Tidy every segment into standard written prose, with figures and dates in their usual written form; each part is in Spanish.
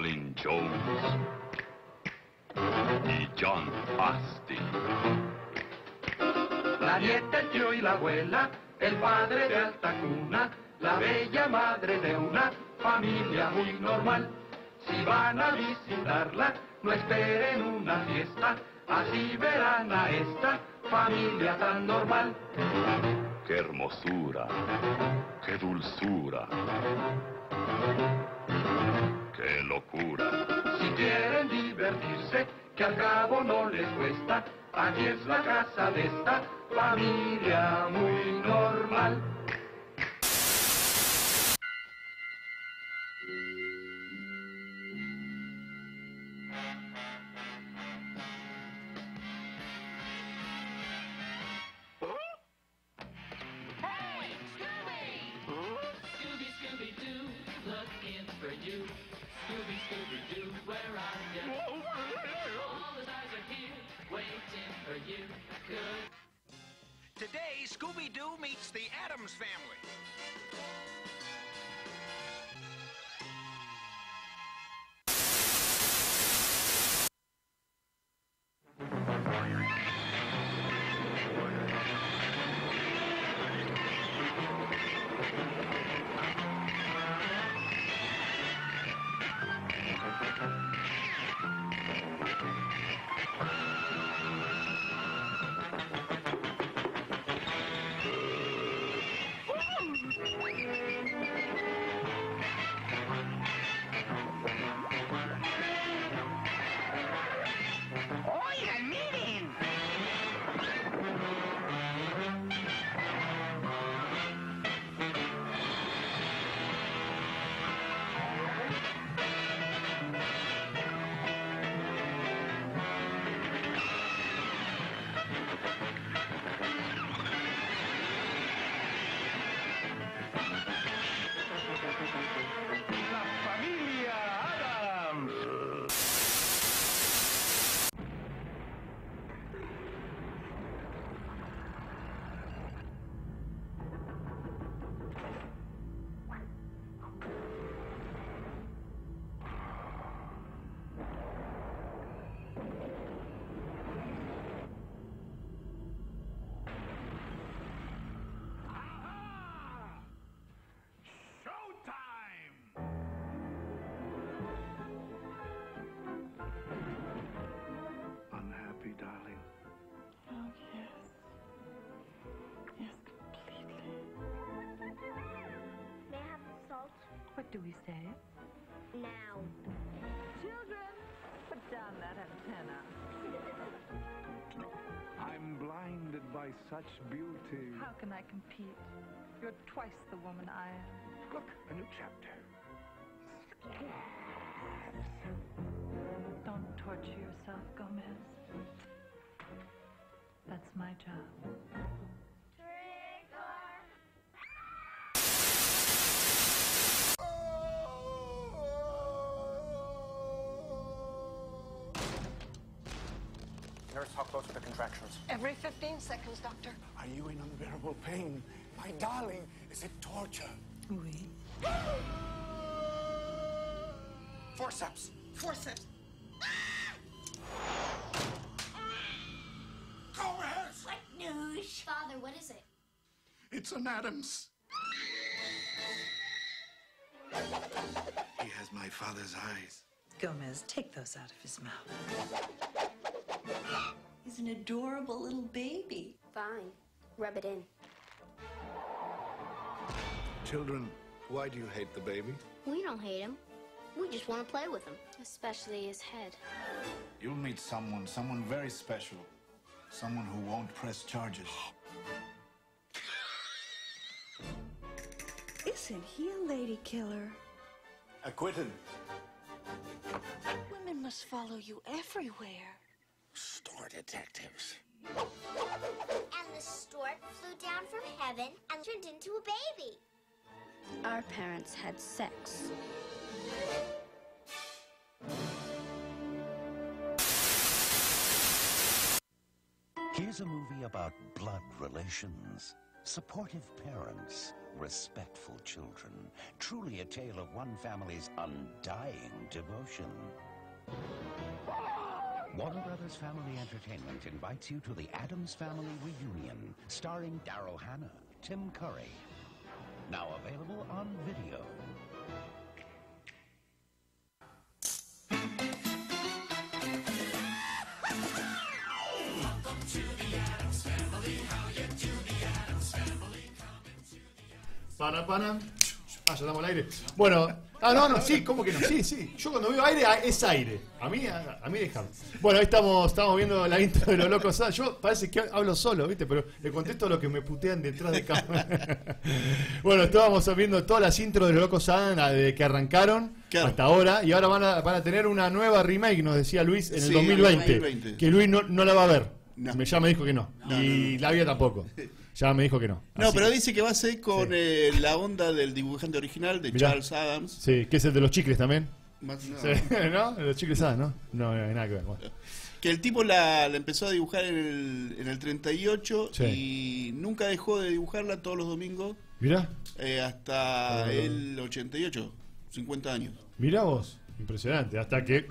Colin Jones y John Austin. La nieta, el tío y la abuela, el padre de alta cuna, la bella madre de una familia muy normal. Si van a visitarla, no esperen una fiesta, así verán a esta familia tan normal. ¡Qué hermosura! ¡Qué dulzura! ¡Qué locura! Si quieren divertirse, que al cabo no les cuesta, aquí es la casa de esta familia muy normal. What do we say? Now. Children, put down that antenna. I'm blinded by such beauty. How can I compete? You're twice the woman I am. Look, a new chapter. Don't torture yourself, Gomez. That's my job. How close to the contractions? Every 15 seconds, Doctor. Are you in unbearable pain? My darling, is it torture? Oui. Forceps! Forceps! Gomez! What news? Father, what is it? It's an Adams. He has my father's eyes. Gomez, take those out of his mouth. He's an adorable little baby. Fine. Rub it in. Children, why do you hate the baby? We don't hate him. We just want to play with him. Especially his head. You'll meet someone, someone very special. Someone who won't press charges. Isn't he a lady killer? Acquitted. Women must follow you everywhere. Store detectives. And the stork flew down from heaven and turned into a baby. Our parents had sex. Here's a movie about blood relations, supportive parents, respectful children. Truly a tale of one family's undying devotion. Warner Brothers Family Entertainment invites you to the Addams Family Reunion, starring Daryl Hannah, Tim Curry. Now available on video. Welcome to the Addams Family. How you do the Addams Family? Come into the Addams Family. Ah, ya damos el aire. Bueno. Ah, no, no, sí, ¿cómo que no? Sí, sí. Yo cuando veo aire, es aire. A mí déjame. Bueno, ahí estamos viendo la intro de Los Locos. Yo parece que hablo solo, ¿viste? Pero le contesto lo que me putean detrás de cámara. Bueno, estábamos viendo todas las intros de Los Locos Adams desde que arrancaron, claro, hasta ahora. Y ahora van a tener una nueva remake, nos decía Luis, en el 2020. Que Luis no la va a ver. No. Ya me dijo que no. No. La vida tampoco. Ya me dijo que no. No, así, pero dice que va a ser con la onda del dibujante original de Charles Adams. Sí, que es el de los chicles también. Más, no. Sí, ¿no? Los chicles Adams, ¿no? No, nada que ver. Bueno. Que el tipo la empezó a dibujar en el 38, sí, y nunca dejó de dibujarla todos los domingos. Mirá. Hasta el 88, 50 años. Mirá vos, impresionante. Hasta que...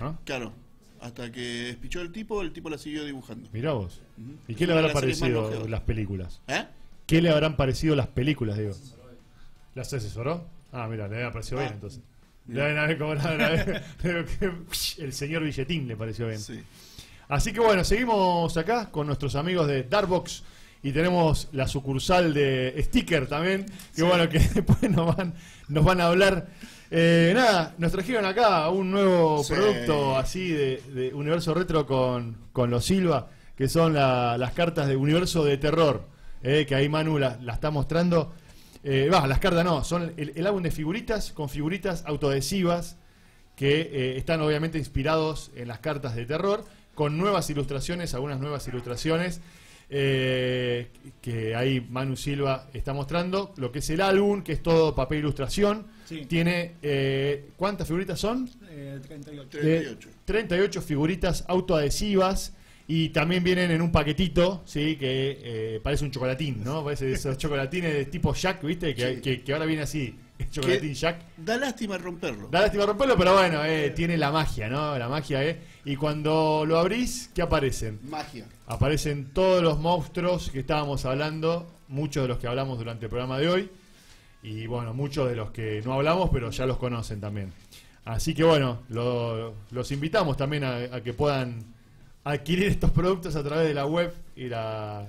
¿no? Claro. Hasta que despichó el tipo la siguió dibujando. Mirá vos. Uh-huh. ¿Y qué le habrán parecido las películas? ¿Eh? ¿Qué le habrán parecido las películas, digo? ¿Las asesoró? Ah, mirá, le había parecido bien, entonces. Le deben haber cobrado el señor Billetín, le pareció bien. Sí. Así que bueno, seguimos acá con nuestros amigos de Dark Box. Y tenemos la sucursal de Sticker también. Que bueno, que después nos van a hablar. Nada, nos trajeron acá un nuevo producto así de Universo Retro con los Silva, que son las cartas de Universo de Terror, que ahí Manu la está mostrando. Las cartas no, son el álbum de figuritas con figuritas autoadhesivas que están obviamente inspirados en las cartas de terror, con nuevas ilustraciones, algunas nuevas ilustraciones. Que ahí Manu Silva está mostrando lo que es el álbum, que es todo papel ilustración. Sí. Tiene, ¿cuántas figuritas son? 38 figuritas autoadhesivas. Y también vienen en un paquetito, sí, que parece un chocolatín, ¿no? Parece esos chocolatines de tipo Jack, ¿viste? Que, sí, que ahora viene así, el chocolatín Jack. Da lástima romperlo. Da lástima romperlo, pero bueno, tiene la magia, ¿no? La magia, Y cuando lo abrís, ¿qué aparecen? Magia. Aparecen todos los monstruos que estábamos hablando, muchos de los que hablamos durante el programa de hoy, y bueno, muchos de los que no hablamos, pero ya los conocen también. Así que bueno, los invitamos también a que puedan adquirir estos productos a través de la web y la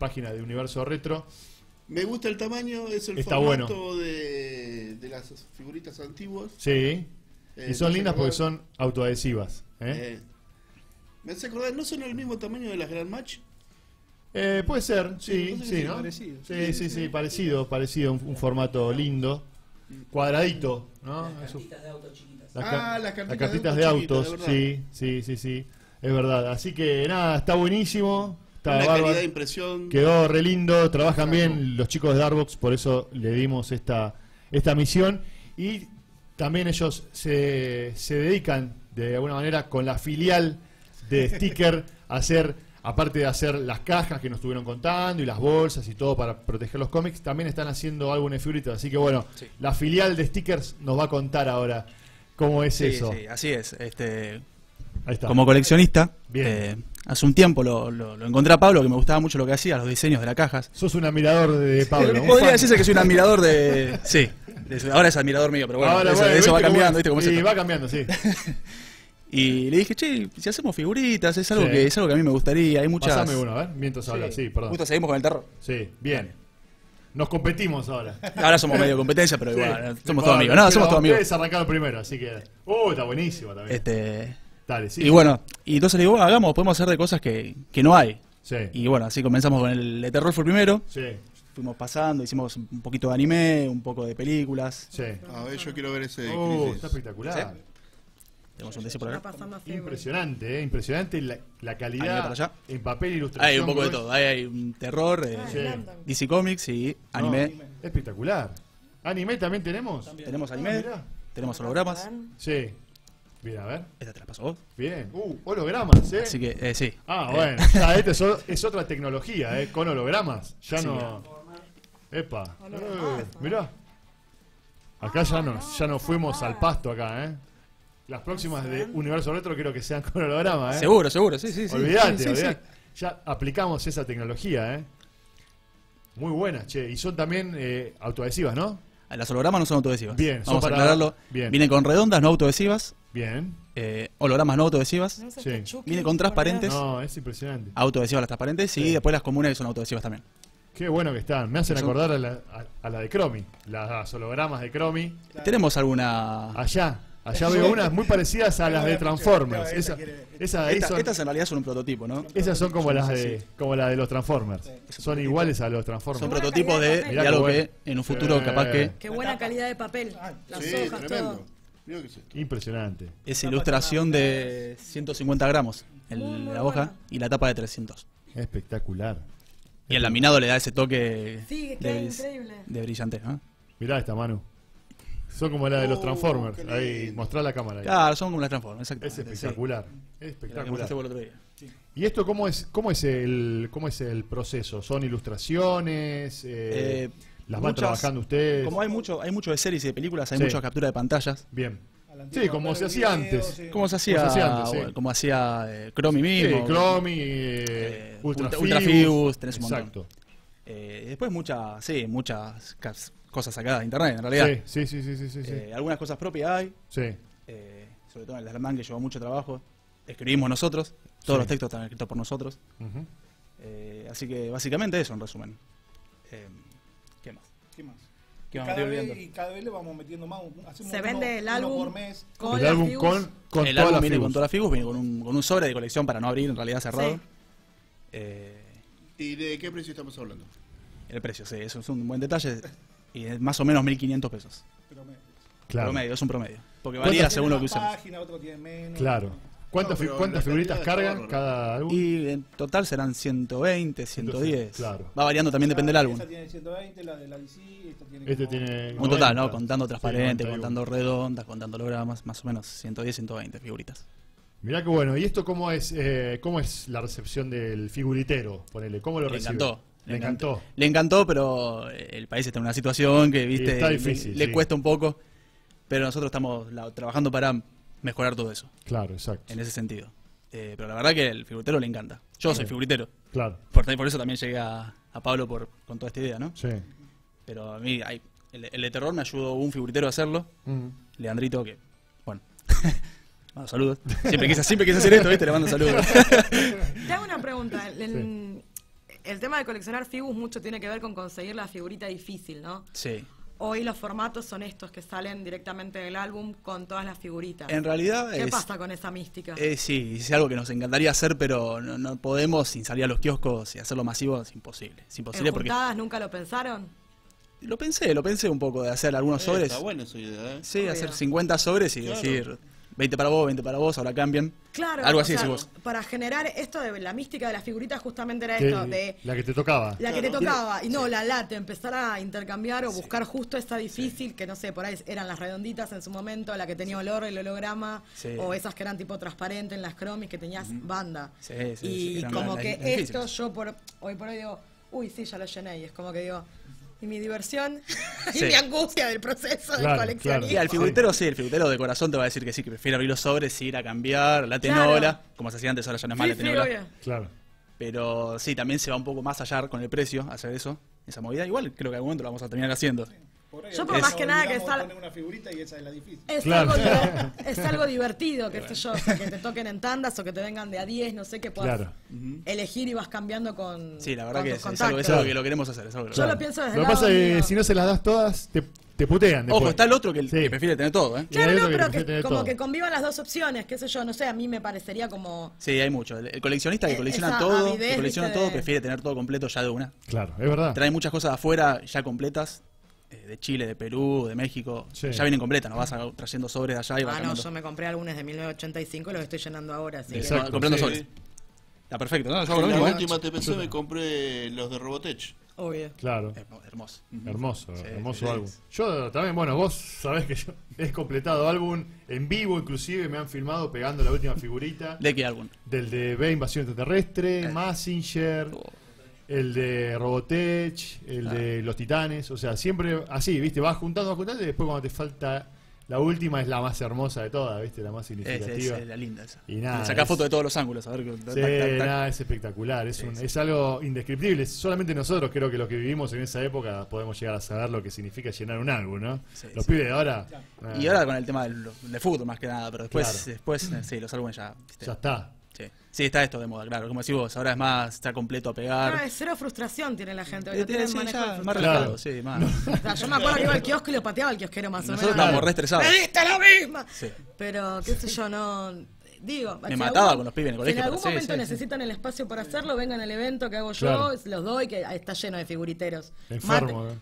página de Universo Retro. Me gusta el tamaño, es el formato de las figuritas antiguas. Sí, y son lindas porque son autoadhesivas. Me hace acordar, ¿no son el mismo tamaño de las Grand Match? Puede ser, sí, sí, ¿no? Sí, parecido, un formato lindo, cuadradito, ¿no? Las cartitas de autos chiquitas. Las cartitas de autos, sí, es verdad. Así que nada, está buenísimo. Una calidad de impresión. Quedó re lindo, trabajan bien los chicos de Dark Box, por eso le dimos esta misión. Y también ellos se dedican, de alguna manera, con la filial de Sticker, a hacer, aparte de hacer las cajas que nos estuvieron contando y las bolsas y todo para proteger los cómics, también están haciendo álbumes figuritas. Así que bueno, la filial de Stickers nos va a contar ahora cómo es eso. Sí, así es. Ahí está. Como coleccionista, hace un tiempo lo encontré a Pablo, que me gustaba mucho lo que hacía, los diseños de las cajas. Sos un admirador de Pablo. Podría decirse que soy un admirador de... Sí, ahora es admirador mío, pero bueno, ahora, eso va cambiando, ¿viste cómo es esto? Va cambiando, sí. Y le dije, che, si hacemos figuritas, es algo que a mí me gustaría, hay muchas... Pasame uno, a ver, mientras hablas, sí, perdón. Justo seguimos con el terror. Sí, bien. Nos competimos ahora. Ahora somos medio competencia, pero igual, somos todos amigos. No, somos todos amigos. Ustedes arrancaron primero, así que... está buenísimo también. Dale, sí. Y bueno, y entonces le digo, hagamos, podemos hacer de cosas que no hay. Sí. Y bueno, así comenzamos con el de terror, fue primero. Sí. Fuimos pasando, hicimos un poquito de anime, un poco de películas. Sí. A ver, yo quiero ver ese. Está espectacular. ¿Sí? Tenemos un DC por acá. Impresionante, impresionante la calidad en papel ilustración. Hay un poco de todo, hay un terror, DC Comics y anime. Espectacular. ¿Anime también tenemos? Tenemos anime, tenemos hologramas. Sí. Bien, a ver. Esta te la pasó vos. Bien. Hologramas, Así que, sí. Ah, bueno. Esta es otra tecnología, con hologramas. Ya no... Epa, mirá. Acá ya nos fuimos al pasto acá, ¿eh? Las próximas de Universo Retro quiero que sean con holograma, ¿eh? Seguro, seguro, sí, sí, sí. Olvídate, ya aplicamos esa tecnología, ¿eh? Muy buenas, che. Y son también autoadhesivas, ¿no? Las hologramas no son autoadhesivas. Bien, vamos a aclararlo. Bien. Vienen con redondas, no autoadhesivas. Bien. Hologramas no autoadhesivas. No, sí. Vienen con transparentes. No, es impresionante. Autoadhesivas las transparentes y después las comunes que son autoadhesivas también. Qué bueno que están. Me hacen acordar a la de Chromy. Las hologramas de Chromy. Claro. ¿Tenemos alguna? Allá veo unas muy parecidas a las de Transformers. Estas en realidad son un prototipo, ¿no? Esas son como las de los Transformers. Son iguales a los Transformers. Son prototipos de algo que en un futuro capaz que... Qué buena calidad de papel. Las hojas, todo. Impresionante. Es ilustración de 150 gramos la hoja y la tapa de 300. Espectacular. Y el laminado le da ese toque de brillante. Mirá esta, Manu. Son como la de los Transformers. Ahí, mostrá la cámara. Ahí. Claro, son como las Transformers, exacto. Es espectacular. Sí. Espectacular. Por el otro día. Sí. ¿Y esto cómo es el proceso? ¿Son ilustraciones? ¿Las van trabajando ustedes? Como hay mucho de series y de películas, hay mucha captura de pantallas. Bien. Sí, como se hacía antes. Como se hacía antes. Como hacía Chromy mismo. Chromy, Ultrafibus, tenés un montón. Exacto. Después muchas cosas sacadas de internet, en realidad. Sí. Algunas cosas propias hay. Sí. Sobre todo en el Slamán, que llevó mucho trabajo. Escribimos nosotros. Todos los textos están escritos por nosotros. Así que básicamente eso, en resumen. ¿Qué más? Cada vez le vamos metiendo más. Se vende el álbum por mes. El álbum con todas las figuras. Con todas las figuras, viene con un sobre de colección para no abrir, en realidad cerrado. Sí. ¿Y de qué precio estamos hablando? El precio, sí, eso es un buen detalle. Y es más o menos 1.500 pesos. Claro. Promedio, es un promedio. Porque varía según lo que usamos. Página, otro tiene menos. Claro. ¿Cuántas figuritas cargan cada álbum? Y en total serán 120, 110. Claro. Va variando también, depende del álbum. Esta tiene 120, la de la DC, esta tiene. Este tiene un total, ¿no? Contando transparentes, contando redondas, contando hologramas, más o menos 110, 120 figuritas. Mirá que bueno. ¿Y esto cómo es la recepción del figuritero? Ponele, ¿cómo lo recibe? Le encantó, pero el país está en una situación que, viste, está difícil, le cuesta un poco. Pero nosotros estamos trabajando para mejorar todo eso. Claro, exacto. En ese sentido. Pero la verdad que el figuritero le encanta. Yo soy figuritero. Claro. Por eso también llegué a Pablo con toda esta idea, ¿no? Sí. Pero a mí, el de terror me ayudó un figuritero a hacerlo. Leandrito, que, bueno... Bueno, saludos. Siempre quise hacer esto, ¿viste? Le mando saludos. Te hago una pregunta. El tema de coleccionar figus mucho tiene que ver con conseguir la figurita difícil, ¿no? Sí. Hoy los formatos son estos que salen directamente del álbum con todas las figuritas. En realidad ¿Qué pasa con esa mística? Sí, es algo que nos encantaría hacer, pero no podemos. Sin salir a los kioscos y hacerlo masivo es imposible. Es imposible. ¿En juntadas nunca lo pensaron? Lo pensé un poco de hacer algunos sobres. Está buena esa idea, ¿eh? Sí, obvio. Hacer 50 sobres y decir... 20 para vos, 20 para vos, ahora cambian. Claro, algo así, vos. Para generar esto de la mística de las figuritas, justamente era esto. La que te tocaba. La que te tocaba. Y no, la empezar a intercambiar o buscar justo esa difícil, que no sé, por ahí eran las redonditas en su momento, la que tenía olor, el holograma, o esas que eran tipo transparente en las Chromis, que tenías banda. Y como que esto, yo hoy por hoy digo, uy, sí, ya lo llené, y es como que digo... Y mi diversión y mi angustia del proceso de coleccionismo. Claro. Y al figuritero, el figuritero de corazón te va a decir que sí, que prefiere abrir los sobres, ir a cambiar, la tenola, como se hacía antes, ahora ya no es más la tenola. Claro. Pero sí, también se va un poco más allá con el precio, hacer eso, esa movida. Igual creo que en algún momento lo vamos a terminar haciendo. Sí. Yo por más que nada que es algo divertido, qué sé yo, que te toquen en tandas o que te vengan de a 10, no sé, que puedas elegir y vas cambiando con tus contactos. Sí, la verdad que es algo que lo queremos hacer. Yo lo pienso desde el lado mío. Lo que pasa es que si no se las das todas, te putean después. Ojo, está el otro que prefiere tener todo, ¿eh? Claro, no, pero que como que convivan las dos opciones, qué sé yo, no sé, a mí me parecería como... Sí, hay mucho. El coleccionista que colecciona todo, prefiere tener todo completo ya de una. Claro, es verdad. Trae muchas cosas de afuera ya completas. De Chile, de Perú, de México, ya vienen completas, no vas trayendo sobres de allá y vas cambiando. Yo me compré algunos de 1985 y los estoy llenando ahora. Así que... Comprando sobres. Está perfecto, ¿no? En la última TPC me compré los de Robotech. Obvio. Claro. Hermoso. Hermoso álbum. Yo también, bueno, vos sabés que yo he completado álbum en vivo, inclusive me han filmado pegando la última figurita. ¿De qué álbum? Del de Invasión extraterrestre, Mazinger... el de Robotech, el de Los Titanes, o sea, siempre así, ¿viste? Vas juntando, y después cuando te falta la última es la más hermosa de todas, ¿viste? La más significativa. Es la linda esa. Y nada, sacás fotos de todos los ángulos, a ver. Sí, nada, es espectacular, es algo indescriptible. Solamente nosotros, creo que los que vivimos en esa época, podemos llegar a saber lo que significa llenar un álbum, ¿no? Sí, los pibes de ahora... Claro. Y ahora con el tema del fútbol más que nada, pero después, sí, los álbumes ya... ¿viste? Ya está. Sí, está esto de moda, claro, como decís vos, ahora es más, está completo a pegar. Ah, cero frustración tiene la gente, no tiene más relajado, sí, más. O sea, yo me acuerdo que iba al kiosco y lo pateaba al kiosquero más o menos. Nosotros estábamos re estresados. ¡Me diste lo mismo! Sí. Pero, qué sé yo, no... Digo, me mataba con los pibes en el colegio. Si en algún momento necesitan el espacio para hacerlo, vengan al evento que hago yo, los doy, que está lleno de figuriteros.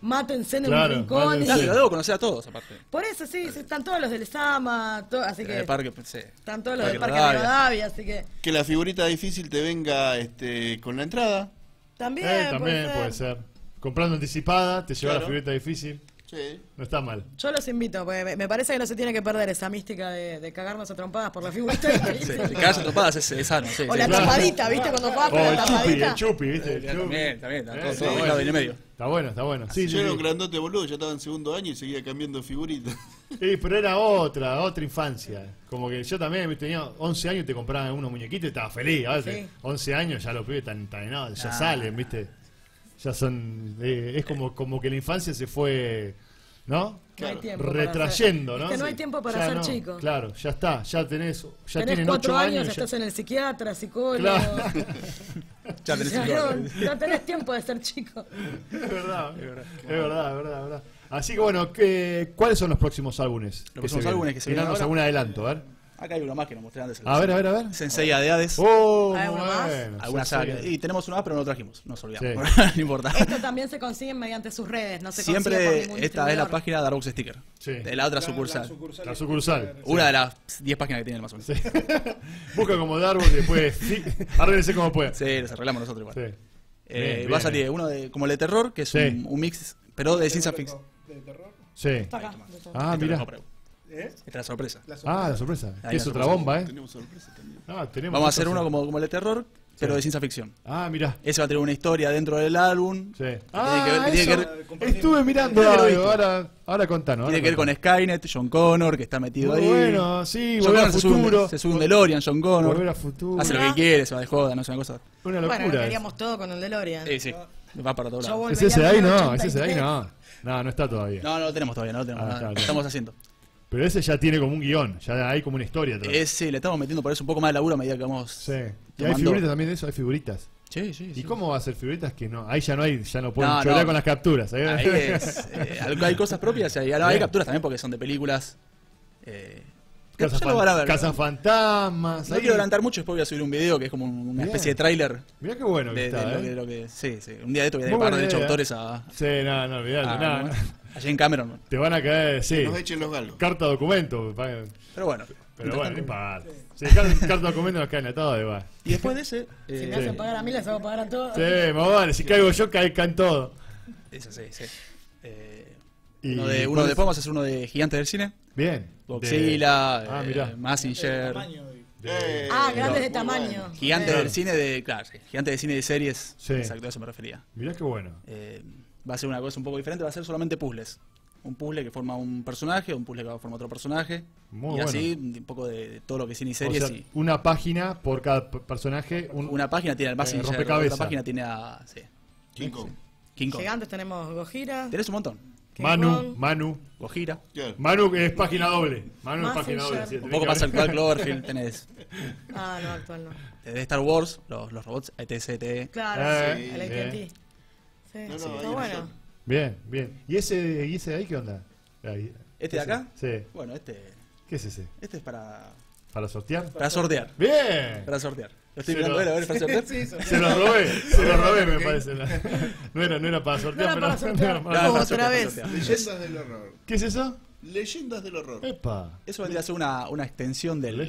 Mátense en un rincón. Claro, lo debo conocer a todos, aparte. Por eso, sí, están todos los del Sama, así que... Están todos los del Parque Rodavia, así que... Que la figurita difícil te venga con la entrada. También, puede ser. Comprando anticipada, te lleva la figurita difícil. Sí. No está mal. Yo los invito, porque me parece que no se tiene que perder esa mística de cagarnos a trompadas por la figurita. Cagarse a trompadas es sano. Sí, o la tapadita, ¿viste? Cuando juega con la tapadita. El chupi, ¿viste? El chupi. También, todo bueno. En el medio. Está bueno. Sí, yo era un grandote boludo, yo estaba en segundo año y seguía cambiando figuritas. Sí, pero era otra infancia. Como que yo también tenía 11 años y te compraban unos muñequitos y estaba feliz. A ver, 11 años ya los pibes están entrenados, ya salen, ¿viste? Ya son... es como que la infancia se fue, ¿no? Claro. Retrayendo, ¿no? Es que no hay tiempo para ser chico. Claro, ya está, ya tenés... Ya tienen 8 años, ya estás en el psiquiatra, psicólogo... Claro. ya tenés tiempo de ser chico. Es verdad. Así que bueno, ¿cuáles son los próximos álbumes? Los próximos álbumes que se vienen ahora. Algún adelanto, a ver. Acá hay uno más que nos mostré antes. A ver. Sensei de Hades. Oh, bueno. Alguna saga. Y tenemos uno más, pero no lo trajimos. Nos olvidamos. Sí. No importa. Esto también se consigue mediante sus redes. No se consigue por ningún Esta es la página de Dark Box Sticker. Sí. De la otra sucursal. La sucursal. Una de las 10 páginas que tienen más o menos. Sí. Busca como Dark Box y después. Arréglense como puedan. Sí, los arreglamos nosotros igual. Sí. Bien, va a salir uno como el de terror, que es un mix, pero de ciencia ficción. ¿De terror? Sí. Está acá. Ah, mira. Esta es la sorpresa. La sorpresa. Es otra bomba, ¿eh? Tenemos sorpresa también. Vamos a hacer uno como el de terror, pero de ciencia ficción. Ah, mirá. Ese va a tener una historia dentro del álbum. Sí. Estuve mirando algo, ahora contanos. Tiene que ver con Skynet, John Connor, que está metido ahí. Bueno, sí, Volver al futuro. Se sube un DeLorean, John Connor. Volver al futuro. Hace lo que quiere, se va de joda, no es una cosa. Una locura. Bueno, queríamos todo con el DeLorean. Sí. Va para todos lados. ¿Es ese de ahí? No. No está todavía. No, no lo tenemos todavía, no lo tenemos. Estamos haciendo. Pero ese ya tiene como un guión, ya hay como una historia atrás. Sí, le estamos metiendo por eso un poco más de laburo a medida que vamos. Sí. ¿Y hay figuritas también de eso? Hay figuritas. Sí. ¿Y cómo va a ser figuritas que no? Ahí ya no hay, ya no pueden chorar con las capturas. Ahí es, hay cosas propias, hay capturas también porque son de películas. Cazafantasmas. No quiero adelantar mucho, después voy a subir un video que es como una especie de tráiler. Mirá qué bueno que está, Sí. Un día de esto voy a llevar de hecho autores a... Sí, no, olvidate. Allí en Cameron. Te van a caer, sí. Que nos echen los galos. Carta documento. Pero bueno. No importa. Sí, carta documento nos caen a todos, igual. Y después de ese... si me hacen pagar a mí, las hago pagar a todos. Sí, más vale. Si caigo yo, caen todos. Eso sí. Después vamos a hacer uno de Gigantes del Cine. Bien. Godzilla, Mazinger. Grandes de tamaño. Gigantes del Cine de... Claro, Gigantes de Cine de series. Sí. Exacto, a eso me refería. Mirá qué bueno. Va a ser una cosa un poco diferente, va a ser solamente puzzles. Un puzzle que forma un personaje, un puzzle que forma otro personaje. Muy así, un poco de todo lo que es cine y series. O sea, una página por cada personaje. Una página tiene al Mazinger, otra página tiene a... King Kong. Gigantes tenemos Gojira. Tenés un montón. Manu. Gojira. Manu es página doble. Un poco más actual Cloverfield tenés. Actual no. De Star Wars, los robots, ETC. Claro, el AT&T. Sí, está bueno. Bien. ¿Y ese de ahí qué onda? ¿Este de acá? Sí. Bueno, ¿Qué es ese? Este es para... ¿Para sortear? Para sortear. Bien. Para sortear. Lo estoy mirando él, a ver, para sortear. Se lo robé, me parece. No era para sortear, pero... Otra vez. Leyendas del horror. ¿Qué es eso? Leyendas del horror. Epa. Eso vendría a ser una extensión del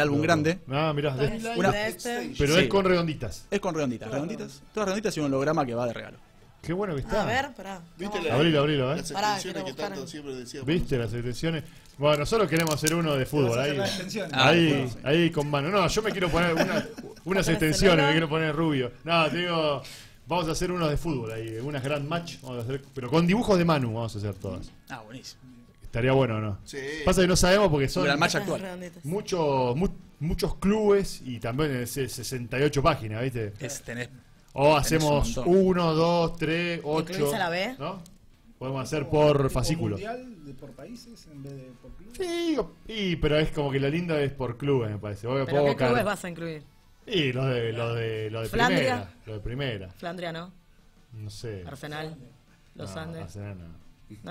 álbum grande. Mirá. Pero es con redonditas. Todas redonditas y un holograma que va de regalo. Qué bueno que está. A ver, pará. Abrilo, Las extensiones que tanto siempre decíamos. ¿Viste las extensiones? Bueno, nosotros queremos hacer uno de fútbol. Ahí con mano. No, yo me quiero poner unas extensiones, me quiero poner rubio. No, te digo, Vamos a hacer unos de fútbol ahí, unas Grand Match, vamos a hacer, pero con dibujos de Manu vamos a hacer todas. Ah, buenísimo. Estaría bueno, ¿no? Sí. Pasa que no sabemos porque son Grand Match actual. Muchos clubes y también es 68 páginas, ¿viste? O hacemos 1, 2, 3, 8, ¿no? Podemos hacer por fascículos. ¿Por países en vez de por clubes? Sí, pero es como que lo lindo es por clubes, me parece. ¿Pero qué clubes vas a incluir? Y los de primera. Los de primera. Flandria no. No sé. Arsenal. Los Andes. Arsenal no.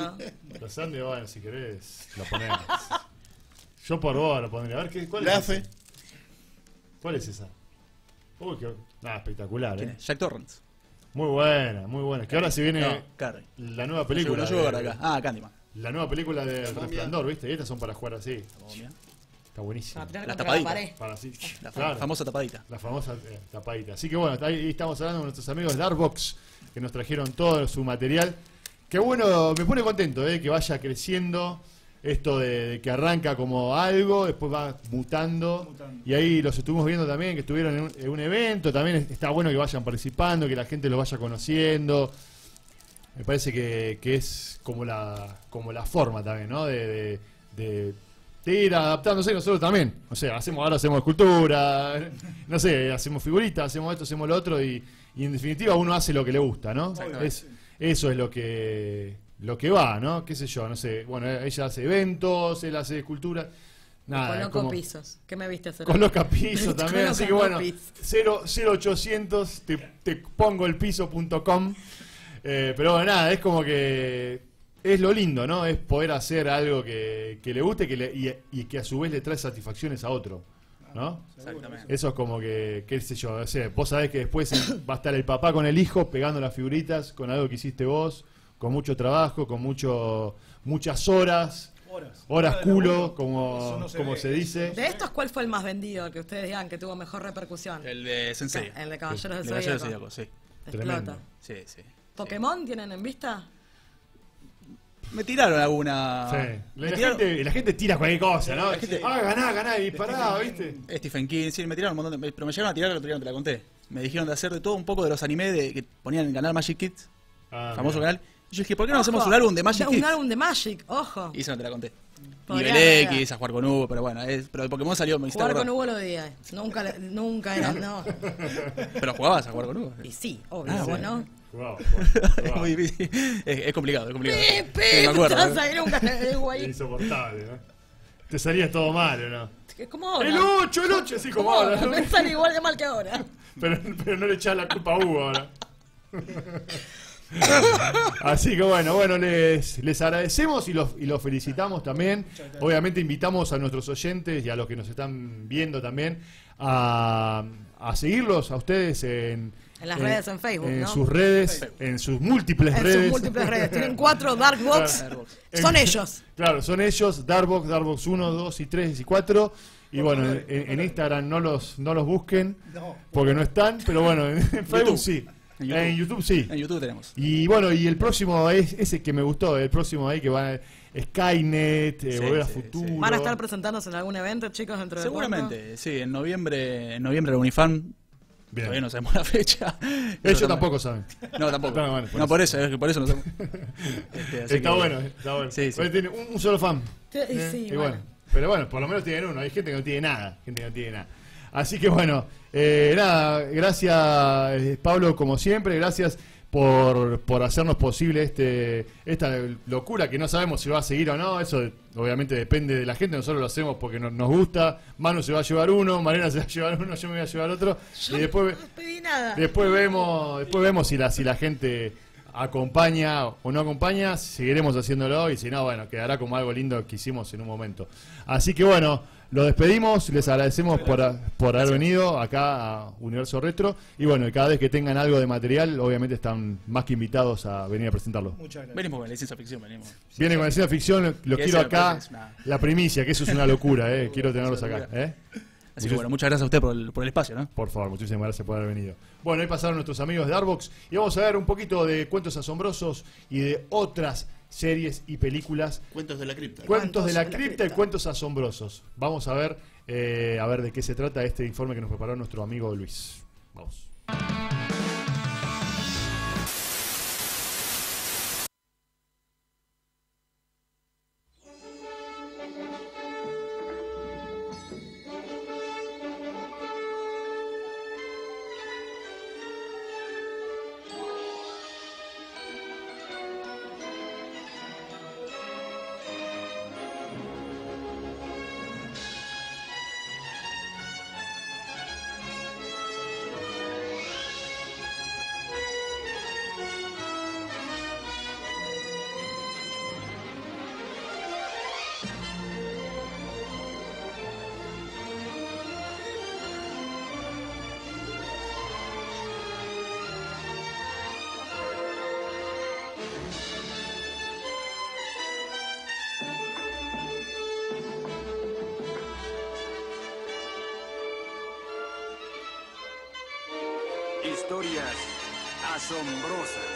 ¿No? Los Andes, bueno, si querés, lo ponemos. Yo por vos lo pondría. A ver, ¿cuál es esa? ¿Cuál es esa? Uy, qué... Nada, espectacular, ¿eh? Jack Torrance. Muy buena, muy buena. Que ahora se viene la nueva película. Lo llevo para acá. Ah, Candyman. La nueva película de Resplandor, ¿viste? Y estas son para jugar así. Está buenísimo. La tapadita. La famosa tapadita. La famosa tapadita. Así que bueno, ahí estamos hablando con nuestros amigos de Dark Box, que nos trajeron todo su material. Que bueno, me pone contento, ¿eh? Que vaya creciendo. Esto de que arranca como algo, después va mutando. Y ahí los estuvimos viendo también, que estuvieron en un evento. También está bueno que vayan participando, que la gente lo vaya conociendo. Me parece que es como la forma también, ¿no? De ir adaptándose nosotros también. O sea, ahora hacemos escultura, no sé, hacemos figuritas, hacemos esto, hacemos lo otro. Y en definitiva uno hace lo que le gusta, ¿no? Eso es lo que va, ¿no? Qué sé yo, no sé. Bueno, ella hace eventos, él hace escultura. Nada, coloca como... pisos. ¿Qué me viste hacer? Coloca pisos también. Así que bueno, 0800 te pongo el piso.com. Pero bueno, nada, es como que... Es lo lindo, ¿no? Es poder hacer algo que le guste y que a su vez le trae satisfacciones a otro, ¿no? Exactamente. Eso es como que, qué sé yo, o sea, vos sabés que después va a estar el papá con el hijo pegando las figuritas con algo que hiciste vos, con mucho trabajo, con muchas horas culo, como se dice. ¿De estos cuál fue el más vendido, que ustedes digan que tuvo mejor repercusión? El de Sensei. El de Caballeros del Zodíaco, sí. Tremendo. Sí, sí. ¿Pokémon tienen en vista? Me tiraron alguna... Sí. La gente tira cualquier cosa, ¿no? Ganá, y pará, ¿viste? Stephen King, sí, me tiraron un montón de... Pero me llegaron a tirar, el otro día no te la conté. Me dijeron de hacer de todo un poco de los animes que ponían en el canal Magic Kids, famoso canal. Yo dije, ¿por qué no hacemos un álbum de Magic Kids? Un álbum de Magic, ojo. Y eso no te la conté. Nivel X, a Jugar con Hugo, pero bueno, pero de Pokémon salió... Jugar con Hugo lo veía, nunca era, no. Pero jugabas a Jugar con Hugo. Y sí, obvio, vos no. Wow. Muy difícil. Es complicado, es complicado. Me acuerdo, insoportable, ¿no? Te salías todo mal, ¿o no? ¿Cómo ahora? El 8, sí, como ahora. Me sale igual de mal que ahora. Pero no le echás la culpa a Hugo ahora. Así que bueno, les agradecemos y los felicitamos también. Obviamente invitamos a nuestros oyentes y a los que nos están viendo también a seguirlos a ustedes en las redes, en Facebook, en sus redes, en sus múltiples redes. En sus múltiples redes. Tienen 4 Dark Box. Son ellos. Claro, son ellos. Dark Box, Dark Box 1, 2 y 3 y 4. Y bueno, en Instagram no los busquen porque no están. Pero bueno, en Facebook sí. En YouTube sí. En YouTube tenemos. Y bueno, y el próximo es ese que me gustó. El próximo ahí que va Skynet, Volver al futuro. ¿Van a estar presentándose en algún evento, chicos, dentro de poco? Seguramente, sí. En noviembre la Unifam. Bien. Todavía no sabemos la fecha. Ellos tampoco saben. No, tampoco. No, bueno, por eso no sabemos. Está bueno. Sí, sí. Tiene un solo fan. Sí, y bueno. Pero bueno, por lo menos tienen uno. Hay gente que no tiene nada. Así que bueno, nada, gracias Pablo, como siempre, gracias por hacernos posible esta locura que no sabemos si va a seguir o no, eso obviamente depende de la gente, nosotros lo hacemos porque nos gusta, Manu se va a llevar uno, Mariana se va a llevar uno, yo me voy a llevar otro, y después no pedí nada. Después vemos si la gente acompaña o no acompaña, seguiremos haciéndolo y si no, bueno, quedará como algo lindo que hicimos en un momento. Así que bueno. Los despedimos, les agradecemos por haber venido acá a Universo Retro. Y bueno, cada vez que tengan algo de material, obviamente están más que invitados a venir a presentarlo. Muchas gracias. Venimos con la ciencia ficción, Vienen con la ciencia ficción, los quiero acá. La primicia, que eso es una locura, quiero tenerlos acá. Así que bueno, muchas gracias a usted por el espacio, ¿no? Por favor, muchísimas gracias por haber venido. Bueno, ahí pasaron nuestros amigos de Darkbox y vamos a ver un poquito de Cuentos Asombrosos y de otras series y películas. Cuentos de la cripta. Cuentos de la cripta y Cuentos Asombrosos. Vamos a ver de qué se trata este informe que nos preparó nuestro amigo Luis. Vamos. Leyendas asombrosas.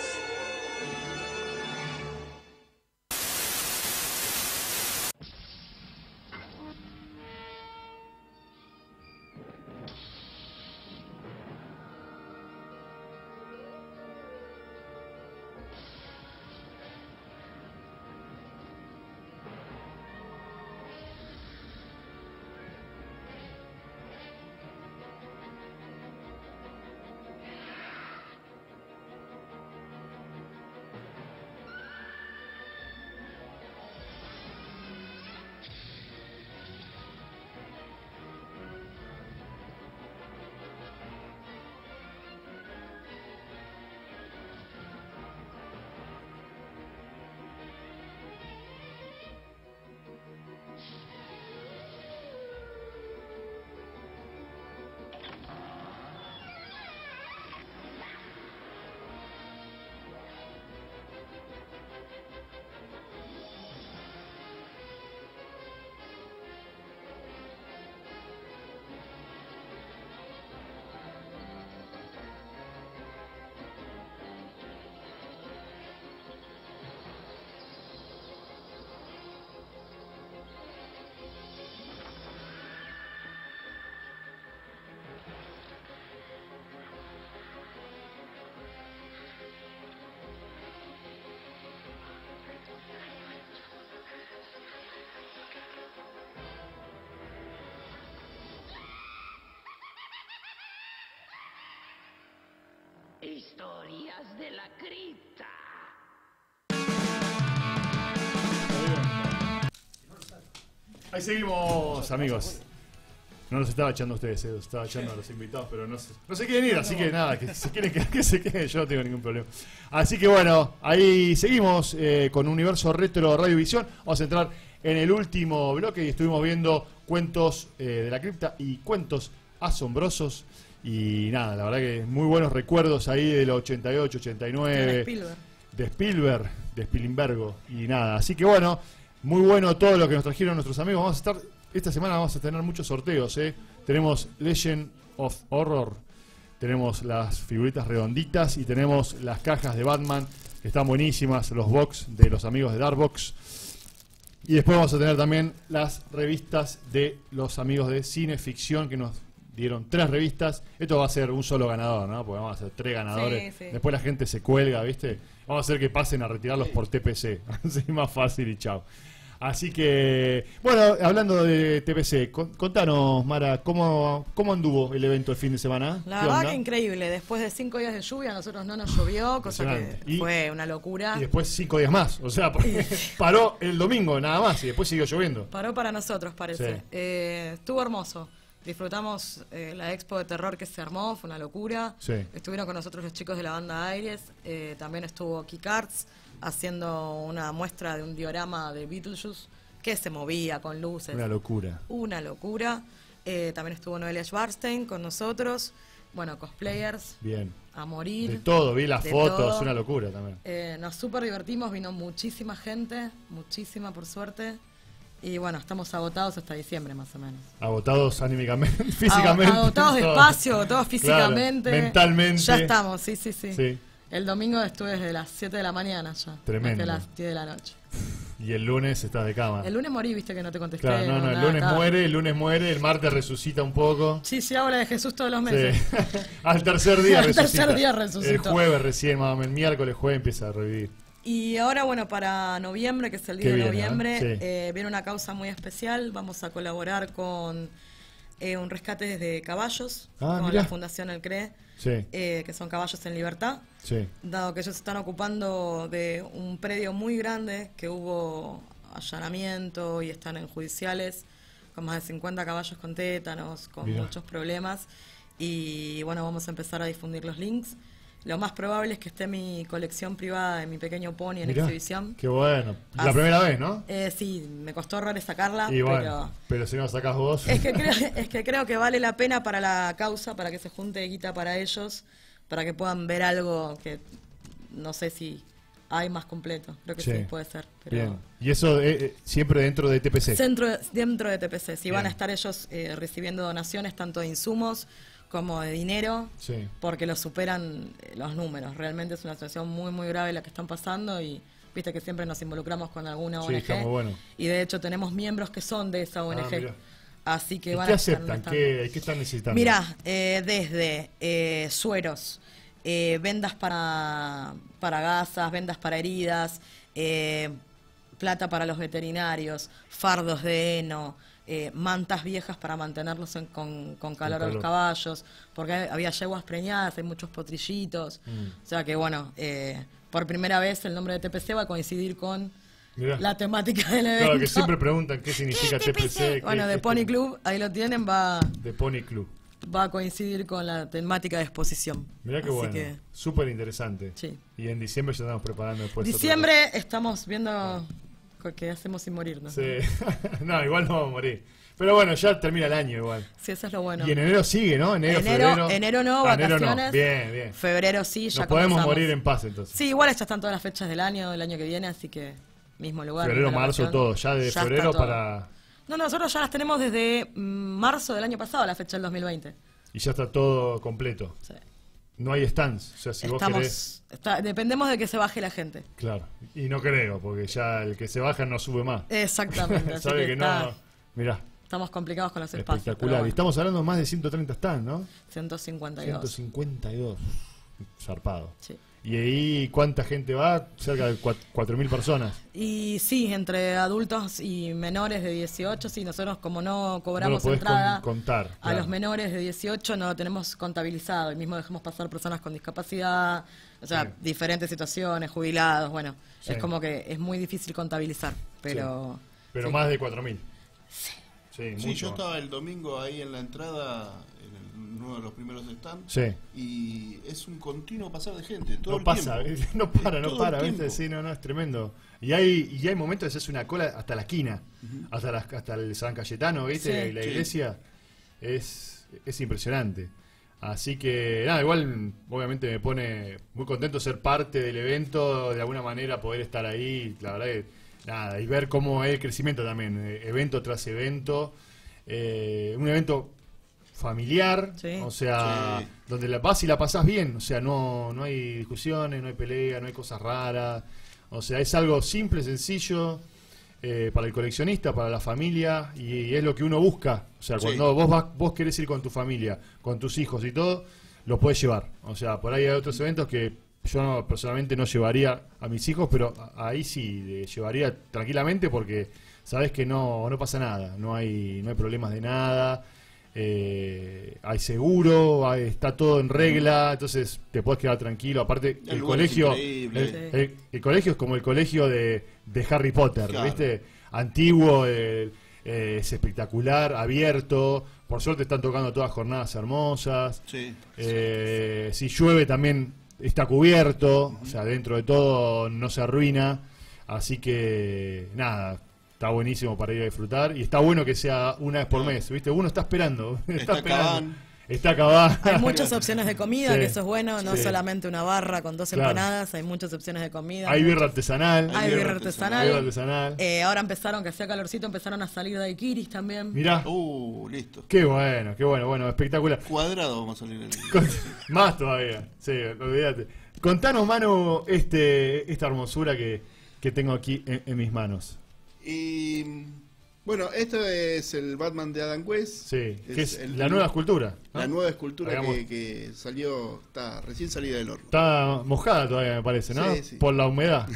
Historias de la cripta. Ahí seguimos, amigos. No los estaba echando a ustedes, los estaba echando a los invitados, pero no se quieren ir, así que nada, que se quieren que se queden, yo no tengo ningún problema. Así que bueno, ahí seguimos con Universo Retro Radio Visión. Vamos a entrar en el último bloque y estuvimos viendo Cuentos de la cripta y Cuentos asombrosos. Y nada, la verdad que muy buenos recuerdos ahí del 88, 89 de Spielberg. Y nada, así que bueno, muy bueno todo lo que nos trajeron nuestros amigos. Vamos a estar, esta semana vamos a tener muchos sorteos, ¿eh? Tenemos Legend of Horror, tenemos las figuritas redonditas y tenemos las cajas de Batman, que están buenísimas, los box de los amigos de Dark Box. Y después vamos a tener también las revistas de los amigos de Cine Ficción, que nos dieron 3 revistas. Esto va a ser un solo ganador, ¿no? Porque vamos a hacer 3 ganadores. Sí, sí. Después la gente se cuelga, ¿viste? Vamos a hacer que pasen a retirarlos por TPC. Así más fácil y chao. Así que, bueno, hablando de TPC, contanos, Mara, ¿cómo anduvo el evento el fin de semana? La verdad que increíble. Después de 5 días de lluvia, a nosotros no nos llovió, cosa que fue una locura. Y después 5 días más, o sea, porque paró el domingo nada más y después siguió lloviendo. Paró para nosotros, parece. Sí. Estuvo hermoso. Disfrutamos la expo de terror que se armó, fue una locura. Sí. Estuvieron con nosotros los chicos de la banda Aires, también estuvo Kick Arts haciendo una muestra de un diorama de Beetlejuice que se movía con luces. Una locura. Una locura. También estuvo Noelia Schwarstein con nosotros. Bueno, cosplayers. Bien. A morir. De todo, vi las fotos, todo. Una locura también. Nos súper divertimos, vino muchísima gente, muchísima por suerte. Y bueno, estamos agotados hasta diciembre más o menos. Agotados anímicamente, físicamente. Agotados de espacio, agotados físicamente. Claro, mentalmente. Ya estamos, sí. El domingo estuve desde las 7 de la mañana ya. Tremendo. Desde las 10 de la noche. Y el lunes estás de cama. El lunes morí, viste que no te contesté. Claro, no, el lunes muere, el martes resucita un poco. Sí, ahora de Jesús todos los meses. Sí. Al tercer día resucita. Al tercer día resucita. El jueves recién, más o menos, el miércoles jueves empieza a revivir. Y ahora, bueno, para noviembre, que es el día de noviembre, viene una causa muy especial. Vamos a colaborar con un rescate de caballos, con la Fundación El CRE, que son caballos en libertad. Sí. Dado que ellos están ocupando de un predio muy grande, que hubo allanamiento y están en judiciales, con más de 50 caballos con tétanos, con muchos problemas. Y bueno, vamos a empezar a difundir los links. Lo más probable es que esté mi colección privada de Mi Pequeño Pony en exhibición. Qué bueno. La primera vez, ¿no? Sí, me costó horrores sacarla. Y bueno, pero si no la sacás vos. Es que creo que vale la pena para la causa, para que se junte guita para ellos, para que puedan ver algo que no sé si hay más completo. Creo que sí puede ser. Pero bien. Y eso siempre dentro de TPC. Dentro de TPC. Sí, van a estar ellos recibiendo donaciones tanto de insumos como de dinero, sí, porque lo superan los números. Realmente es una situación muy, muy grave la que están pasando y viste que siempre nos involucramos con alguna ONG. Está muy bueno. Y de hecho tenemos miembros que son de esa ONG. Mirá. Así que van ¿qué a aceptan? ¿Qué están necesitando? Mirá, desde sueros, vendas para gasas, vendas para heridas, plata para los veterinarios, fardos de heno, mantas viejas para mantenerlos en, con calor a los caballos, porque había yeguas preñadas, hay muchos potrillitos. O sea que bueno, por primera vez el nombre de TPC va a coincidir con... Mirá. La temática del evento. Claro, que siempre preguntan qué significa TPC. Bueno, The Pony Club, ahí lo tienen, va... The Pony Club. Va a coincidir con la temática de exposición. Mirá qué bueno, que... súper interesante. Sí. Y en diciembre ya estamos preparando después. Diciembre estamos viendo qué hacemos sin morirnos. Sí. No, igual no vamos a morir. Pero bueno, ya termina el año igual. Sí, eso es lo bueno. Y en enero sigue, ¿no? Enero, febrero. Enero no, vacaciones. Enero no. Bien, bien. Febrero sí, ya comenzamos. Podemos morir en paz entonces. Sí, igual ya están todas las fechas del año que viene, así que... mismo lugar. Febrero, marzo, todo. Ya de febrero para... No, nosotros ya las tenemos desde marzo del año pasado, la fecha del 2020. Y ya está todo completo. Sí. No hay stands. O sea, si vos querés... dependemos de que se baje la gente. Claro. Y no creo, porque ya el que se baja no sube más. Exactamente. Sabe que no. Mirá. Estamos complicados con los espacios. Espectacular. Bueno. Y estamos hablando más de 130 stands, ¿no? 152. 152. Zarpado. Sí. ¿Y ahí cuánta gente va? Cerca de 4.000 personas. Y sí, entre adultos y menores de 18, sí, nosotros como no cobramos entrada contar, a los menores de 18 no lo tenemos contabilizado, y mismo dejamos pasar personas con discapacidad, o sea, sí, diferentes situaciones, jubilados, bueno, sí, es como que es muy difícil contabilizar, pero... Sí. Pero sí, más de 4.000. Sí. Sí, sí, yo estaba el domingo ahí en la entrada, en uno de los primeros stands, sí, y es un continuo pasar de gente, todo no el pasa, tiempo. No para, ¿viste? Sí, no, es tremendo. Y hay momentos que se hace una cola hasta la esquina, hasta el San Cayetano, ¿viste? Sí, y la iglesia, sí, es impresionante. Así que, nada, igual, obviamente me pone muy contento ser parte del evento, de alguna manera poder estar ahí, la verdad que... Nada, y ver cómo es el crecimiento también, evento tras evento, un evento familiar, sí, o sea, sí, donde la vas y la pasás bien, o sea, no hay discusiones, no hay pelea, no hay cosas raras, o sea, es algo simple, sencillo, para el coleccionista, para la familia, y es lo que uno busca, o sea, cuando sí, vos querés ir con tu familia, con tus hijos y todo, lo podés llevar, o sea, por ahí hay otros eventos que... Yo personalmente no llevaría a mis hijos, pero ahí sí llevaría tranquilamente porque sabes que no pasa nada, no hay problemas de nada, hay seguro, está todo en regla, entonces te puedes quedar tranquilo. Aparte, el colegio el colegio es como el colegio de Harry Potter, claro, ¿viste? Antiguo, es espectacular, abierto. Por suerte están tocando todas jornadas hermosas. Sí, sí. Si llueve también... Está cubierto, o sea, dentro de todo no se arruina, así que nada, está buenísimo para ir a disfrutar y está bueno que sea una vez por mes, ¿viste? Uno está esperando, está acabada. Hay muchas opciones de comida, sí, que eso es bueno, no sí, solamente una barra con 12 empanadas, hay muchas opciones de comida. Hay birra artesanal. Ahora empezaron, que hacía calorcito, empezaron a salir de daiquiris también. Mirá. Listo. Qué bueno, espectacular. Cuadrado vamos a salir el más todavía, sí, olvídate. Contanos, Manu, esta hermosura que tengo aquí en mis manos. Y... Bueno, esto es el Batman de Adam West. Sí, que es la nueva escultura, ¿no? La nueva escultura que salió, está recién salida del horno. Está mojada todavía, me parece, ¿no? Sí, sí. Por la humedad.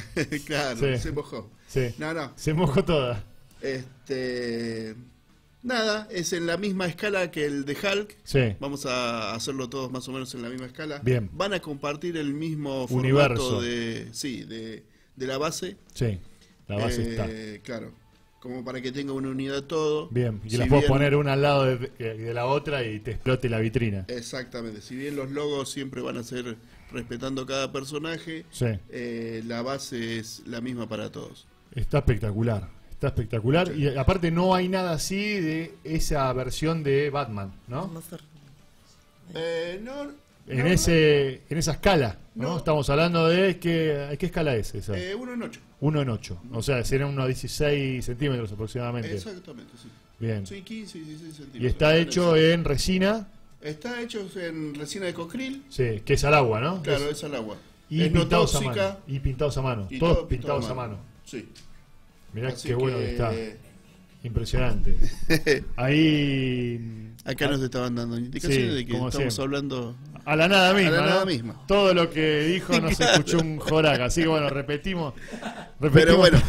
Claro, sí, se mojó. Sí. Se mojó toda. Nada, es en la misma escala que el de Hulk. Sí. Vamos a hacerlo todos más o menos en la misma escala. Bien. Van a compartir el mismo formato de la base. Sí, la base está. Claro. Como para que tenga una unidad todo. Bien, y si las puedo poner una al lado de la otra y te explote la vitrina. Exactamente, si bien los logos siempre van a ser respetando cada personaje, sí, la base es la misma para todos. Está espectacular, sí, y aparte no hay nada así de esa versión de Batman, ¿no? En esa escala, ¿no? Estamos hablando de ¿qué escala es esa? 1:8. 1:8, o sea, serán unos 16 centímetros aproximadamente. Exactamente, sí. Bien. Sí, 15, 16 centímetros. Y está hecho en resina Está hecho en resina de cocril. Sí, que es al agua, ¿no? Claro, es al agua. Y pintados no a mano. Y pintados a mano. Y todos pintados a mano. Sí. Mirá así qué bueno que está. Impresionante. Ahí. Acá nos estaban dando indicaciones de que estamos hablando. A la nada misma. A la nada misma. Todo lo que dijo no se escuchó un joraca. Así que bueno, repetimos. Pero bueno.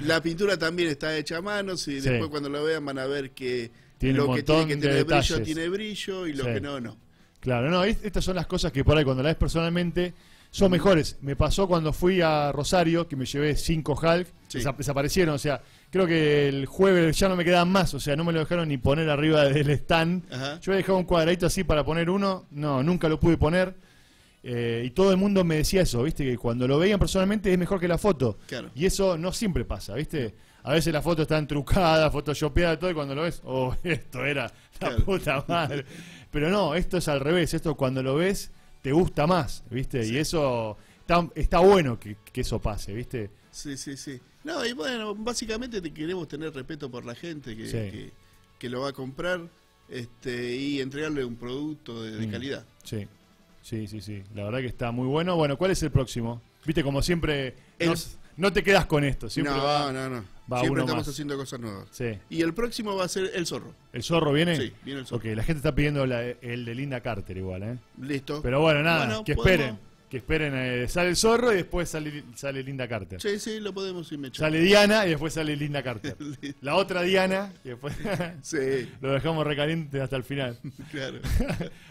La pintura también está hecha a mano. Y después, cuando lo vean, van a ver que tiene lo que tiene que tener brillo tiene brillo y lo que no, no. Claro, no, estas son las cosas que por ahí cuando la ves personalmente son mejores. Me pasó cuando fui a Rosario, que me llevé 5 Hulk, desaparecieron, o sea, creo que el jueves ya no me quedaban más, o sea, no me lo dejaron ni poner arriba del stand. Ajá. Yo he dejado un cuadradito así para poner uno, no, nunca lo pude poner. Y todo el mundo me decía eso, ¿viste? Que cuando lo veían personalmente es mejor que la foto. Claro. Y eso no siempre pasa, ¿viste? A veces la foto está trucada, photoshopeada, todo, y cuando lo ves, oh, esto era la puta madre. Pero no, esto es al revés, esto cuando lo ves te gusta más, ¿viste? Sí. Y eso está bueno que eso pase, ¿viste? Sí, sí, sí. No, y bueno, básicamente queremos tener respeto por la gente que lo va a comprar y entregarle un producto de calidad. Sí, sí, sí, sí. La verdad que está muy bueno. Bueno, ¿cuál es el próximo? ¿Viste? Como siempre, no te quedas con esto. Siempre siempre estamos haciendo cosas nuevas. Sí. Y el próximo va a ser El Zorro. ¿El Zorro viene? Sí, viene El Zorro. Ok, la gente está pidiendo el de Linda Carter igual, ¿eh? Listo. Pero bueno, nada, bueno, que esperen. Que esperen, sale El Zorro y después sale Linda Carter. Sí, sí, lo podemos ir mechando. Sale Diana y después sale Linda Carter. La otra Diana y después lo dejamos recaliente hasta el final. Claro.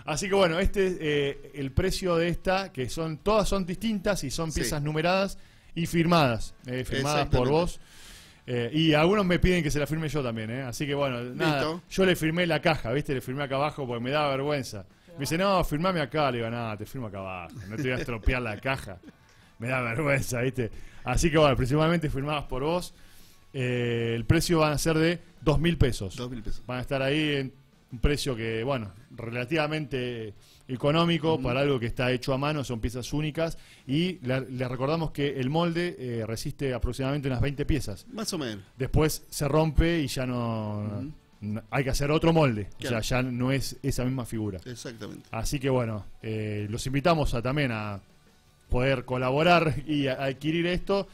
Así que bueno, este es el precio de esta, que son todas son distintas y son piezas numeradas y firmadas por vos. Y algunos me piden que se la firme yo también, ¿eh? Así que bueno, nada, yo le firmé la caja, ¿viste? Le firmé acá abajo porque me daba vergüenza. Me dice, no, firmame acá. Le digo, nada, te firmo acá abajo, no te voy a estropear la caja. Me da vergüenza, ¿viste? Así que bueno, principalmente firmadas por vos. El precio van a ser de 2.000 pesos. 2.000 pesos. Van a estar ahí en un precio que, bueno, relativamente económico para algo que está hecho a mano, son piezas únicas. Y les recordamos que el molde resiste aproximadamente unas 20 piezas. Más o menos. Después se rompe y ya no, hay que hacer otro molde. Claro. O sea, ya no es esa misma figura. Exactamente. Así que bueno, los invitamos también a poder colaborar y a adquirir esto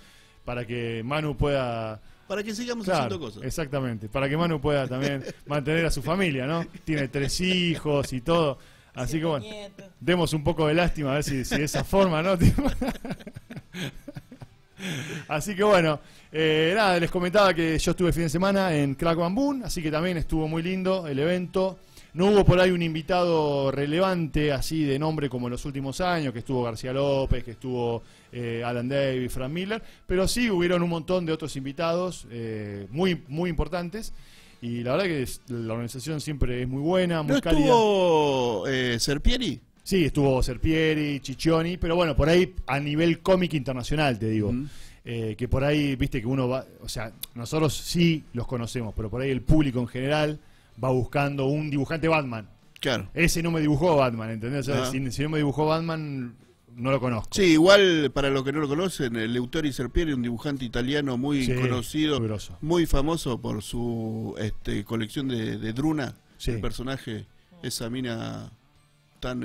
para que Manu pueda... Para que sigamos haciendo cosas. Exactamente, para que Manu pueda también mantener a su familia, ¿no? Tiene 3 hijos y todo. Así que bueno, demos un poco de lástima a ver si de esa forma, ¿no? Así que bueno, nada, les comentaba que yo estuve el fin de semana en Crack Bam Boom, así que también estuvo muy lindo el evento. No hubo por ahí un invitado relevante así de nombre como en los últimos años, que estuvo García López, que estuvo Alan Davis, Frank Miller, pero sí hubieron un montón de otros invitados muy, muy importantes. Y la verdad que la organización siempre es muy buena, muy cálida. ¿Estuvo Serpieri? Sí, estuvo Serpieri, Ciccioni, pero bueno, por ahí a nivel cómic internacional, te digo. Que por ahí, viste que uno va... O sea, nosotros sí los conocemos, pero por ahí el público en general va buscando un dibujante Batman. Claro. Ese no me dibujó Batman, ¿entendés? O sea, si no me dibujó Batman... No lo conozco. Sí, igual para los que no lo conocen, Leutori Serpieri, un dibujante italiano muy conocido, muy famoso por su colección de Druna, el personaje, esa mina tan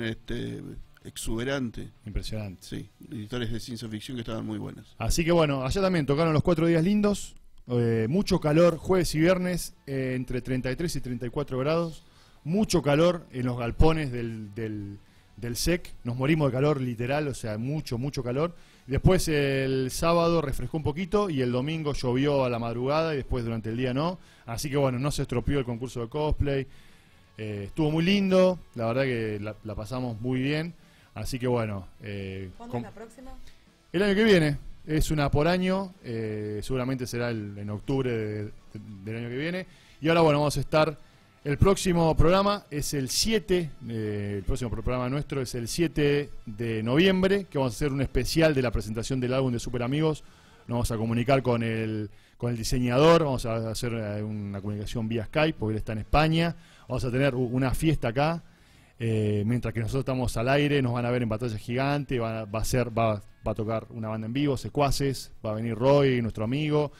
exuberante. Impresionante. Sí, historias de ciencia ficción que estaban muy buenas. Así que bueno, allá también tocaron los 4 días lindos, mucho calor, jueves y viernes, entre 33 y 34 grados, mucho calor en los galpones del SEC, nos morimos de calor literal, o sea, mucho, mucho calor. Después el sábado refrescó un poquito y el domingo llovió a la madrugada y después durante el día no. Así que bueno, no se estropeó el concurso de cosplay. Estuvo muy lindo, la verdad que la pasamos muy bien. Así que bueno. ¿Cuándo es la próxima? El año que viene, es una por año, seguramente será en octubre del año que viene. Y ahora bueno, vamos a estar... El próximo programa es el 7, el próximo programa nuestro es el 7 de noviembre, que vamos a hacer un especial de la presentación del álbum de Super Amigos. Nos vamos a comunicar con el diseñador, vamos a hacer una comunicación vía Skype, porque él está en España. Vamos a tener una fiesta acá, mientras que nosotros estamos al aire, nos van a ver en Batalla Gigante, va a tocar una banda en vivo, Secuaces, va a venir Roy, nuestro amigo.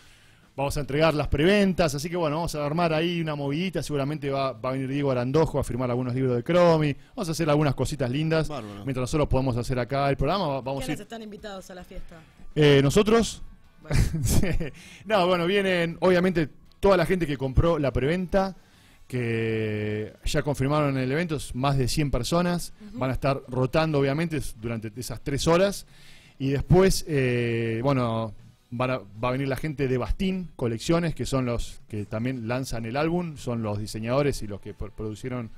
Vamos a entregar las preventas, así que bueno, vamos a armar ahí una movidita. Seguramente va a venir Diego Arandojo a firmar algunos libros de Chromy. Vamos a hacer algunas cositas lindas. Bárbaro. Mientras nosotros podemos hacer acá el programa. ¿Quiénes están invitados a la fiesta? ¿Nosotros? Bueno. No, bueno, vienen obviamente toda la gente que compró la preventa, que ya confirmaron en el evento, más de 100 personas. Van a estar rotando obviamente durante esas 3 horas. Y después, bueno... Va a venir la gente de Bastín Colecciones, que son los que también lanzan el álbum, son los diseñadores y los que produjeron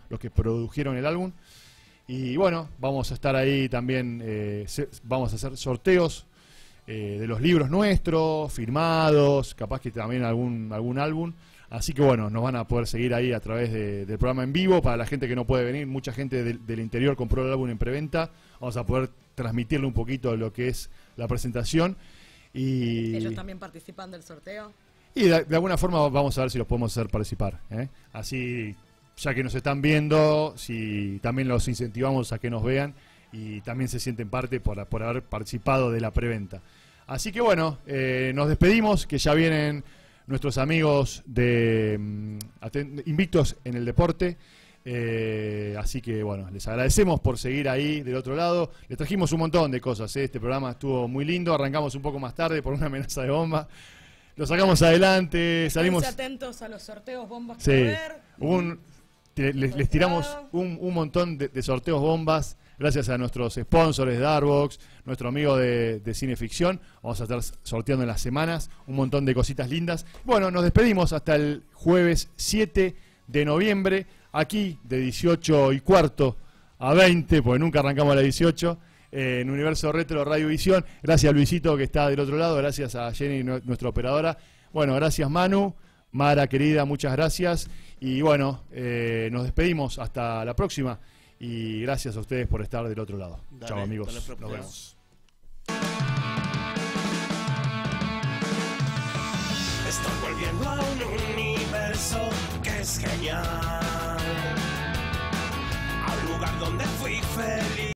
el álbum. Y bueno, vamos a estar ahí también, vamos a hacer sorteos de los libros nuestros, firmados, capaz que también algún álbum. Así que bueno, nos van a poder seguir ahí a través del programa en vivo. Para la gente que no puede venir, mucha gente del interior compró el álbum en preventa. Vamos a poder transmitirle un poquito lo que es la presentación. Y ellos también participan del sorteo. Y de alguna forma vamos a ver si los podemos hacer participar, ¿eh? Así, ya que nos están viendo, si también los incentivamos a que nos vean y también se sienten parte por haber participado de la preventa. Así que bueno, nos despedimos, que ya vienen nuestros amigos de Invictos en el Deporte. Así que bueno, les agradecemos por seguir ahí del otro lado. Les trajimos un montón de cosas, ¿eh? Este programa estuvo muy lindo. Arrancamos un poco más tarde por una amenaza de bomba. Lo sacamos adelante, salimos atentos a los sorteos bombas. Sí, les tiramos un montón de sorteos bombas. Gracias a nuestros sponsors de Dark Box, nuestro amigo de Cineficción. Vamos a estar sorteando en las semanas un montón de cositas lindas. Bueno, nos despedimos hasta el jueves 7 de noviembre, aquí de 18:15 a 20, porque nunca arrancamos a las 18, en Universo Retro Radio Visión. Gracias a Luisito, que está del otro lado, gracias a Jenny, nuestra operadora. Bueno, gracias Manu, Mara querida, muchas gracias. Y bueno, nos despedimos hasta la próxima. Y gracias a ustedes por estar del otro lado. Chao amigos, nos vemos. Estoy volviendo a un universo que es genial, a un lugar donde fui feliz.